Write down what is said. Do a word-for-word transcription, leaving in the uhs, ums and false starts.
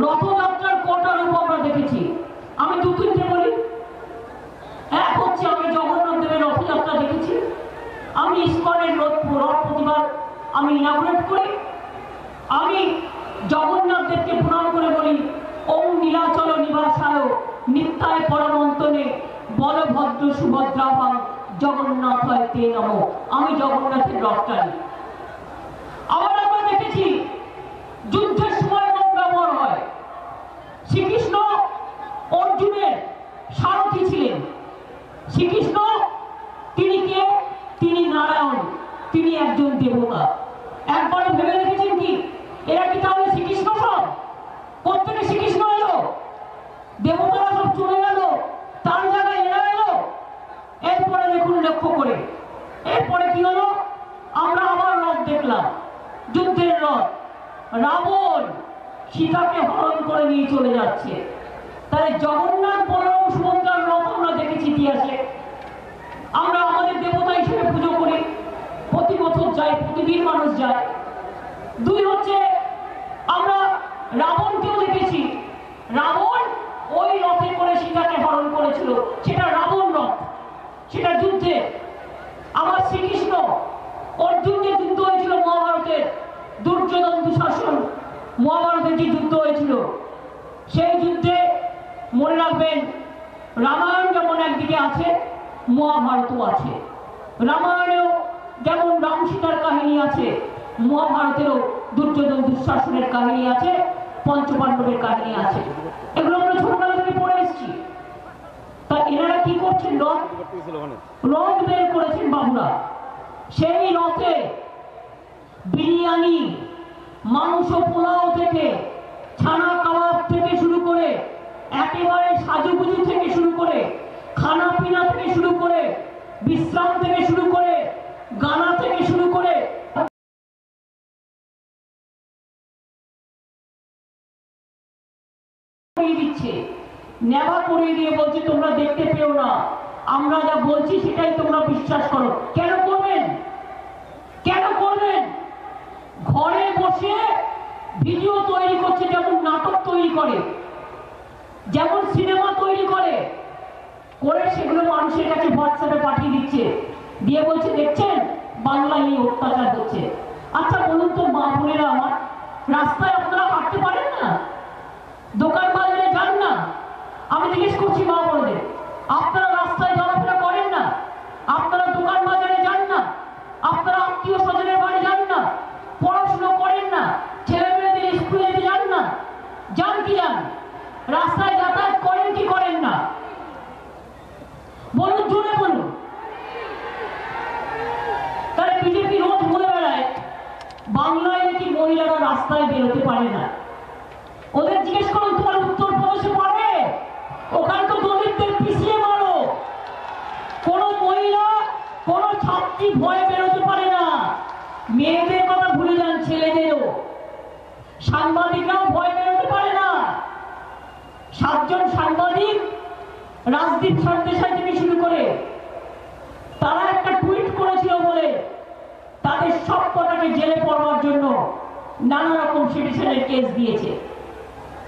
रथयात्रार कटा रूप আমরা দেখেছি আমি দুঃখিত বলি এক হচ্ছে আমি জগন্নাথ দেবের রথযাত্রা দেখেছি আমি ইসকনের রথ প্রতিবার আমি ইনাগুরেট করি আমি জগন্নাথ দেবকে প্রণাম করে বলি ওম নীলাচল নিবাসায় নিত্যায় পরমন্তনে বলভদ্র সুভদ্রা ভাব জগন্নাথ হয় তে নমো আমি জগন্নাথের রথ টানি আবার আমরা দেখেছি যুদ্ধের সময় রথ ব্যবহার হয় শ্রীকৃষ্ণ অর্জুনের সারথি ছিলেন শ্রীকৃষ্ণ তিনি কে তিনি নারায়ণ তিনি একজন দেবতা একবার ভেবে দেখেছেন কি এরা কি তাহলে শ্রীকৃষ্ণ সব প্রত্যেকে শ্রীকৃষ্ণ এলো দেবতারা সব চলে গেল তার জায়গায় এরা এলো এরপরে দেখুন লক্ষ্য করে এরপরে কি হলো আমরা আবার রথ দেখলাম যুদ্ধের রথ রাবণ সীতাকে হরণ করে নিয়ে চলে যাচ্ছে তাই জগন্নাথ বলরাম সুভদ্রার রথ আমরা দেখেছি ইতিহাসে আমরা আমাদের দেবতা হিসেবে পুজো করি প্রতি বছর যাই প্রতিদিন মানুষ যায় দুই হচ্ছে আমরা রাবণকেও দেখেছি রাবণ ওই রথে করে সীতাকে হরণ করেছিল সেটা রাবণ রথ সেটা যুদ্ধে আমার শ্রীকৃষ্ণ অর্জুন যে যুদ্ধ হয়েছিল মহাভারতের দুর্যোধন দুঃশাসন মহাভারতের যে যুদ্ধ হয়েছিল সেই যুদ্ধে মনে রাখবেন রামায়ণ যেমন একদিকে আছে মহাভারতও আছে রামায়ণেও যেমন রাম সীতার কাহিনী আছে মহাভারতেরও দুর্যোধন দুঃশাসনের কাহিনী আছে পঞ্চপাণ্ডবের কাহিনী আছে এগুলো আমরা ছোটবেলা থেকে পড়ে এসেছি তা এনারা কি করছেন রথ রথ বের করেছেন বাবুরা সেই রথে বিরিয়ানি মাংস পোলাও থেকে ছানা কাবাব থেকে শুরু করে একেবারে সাজুগুজু থেকে শুরু করে খানা পিনা থেকে শুরু করে বিশ্রাম থেকে শুরু করে গানা থেকে শুরু করে দিচ্ছে নেবা করে দিয়ে বলছে তোমরা দেখতে পেও না আমরা যা বলছি সেটাই তোমরা বিশ্বাস করো কেন করবেন কেন করবেন ঘরে বসে ভিডিও তৈরি করছে যেমন নাটক তৈরি করে যেমন সিনেমা তৈরি করে করে সেগুলো মানুষের কাছে হোয়াটসঅ্যাপে পাঠিয়ে দিচ্ছে দিয়ে বলছে দেখছেন বাংলায় এই অত্যাচার হচ্ছে আচ্ছা বলুন তো মা বোনেরা আমার রাস্তায় আপনারা হাঁটতে পারেন না দোকান বাজারে যান না আমি জিজ্ঞেস করছি মা বোনদের আপনারা রাস্তায় চলাফেরা করেন না আপনারা দোকান বাজারে যান না আপনারা আত্মীয় স্বজনের বাড়ি যান না পড়াশুনো করেন না ছেলে মেয়েদের স্কুলে যান না যান কি যান রাস্তায় যাতায়াত করেন কি করেন না বলুন জোরে বলুন তাহলে বিজেপি রোজ বলে বেড়ায় বাংলায় নাকি মহিলারা রাস্তায় বেরোতে পারে না ওদের জিজ্ঞেস করুন তোমার উত্তরপ্রদেশে পড়ে ওখানে তো দলিতদের পিছিয়ে মারো কোনো মহিলা কোনো ছাত্রী ভয়ে বেরোতে পারে না মেয়েদের কথা ভুলে যান ছেলেদেরও সাংবাদিকরাও ভয়ে বেরোতে পারে না সাতজন সাংবাদিক রাজদীপ সরদেশাই থেকে শুরু করে তারা একটা টুইট করেছিল বলে তাদের সব কটাকে জেলে পড়ার জন্য নানা রকম সিটিজেনের কেস দিয়েছে।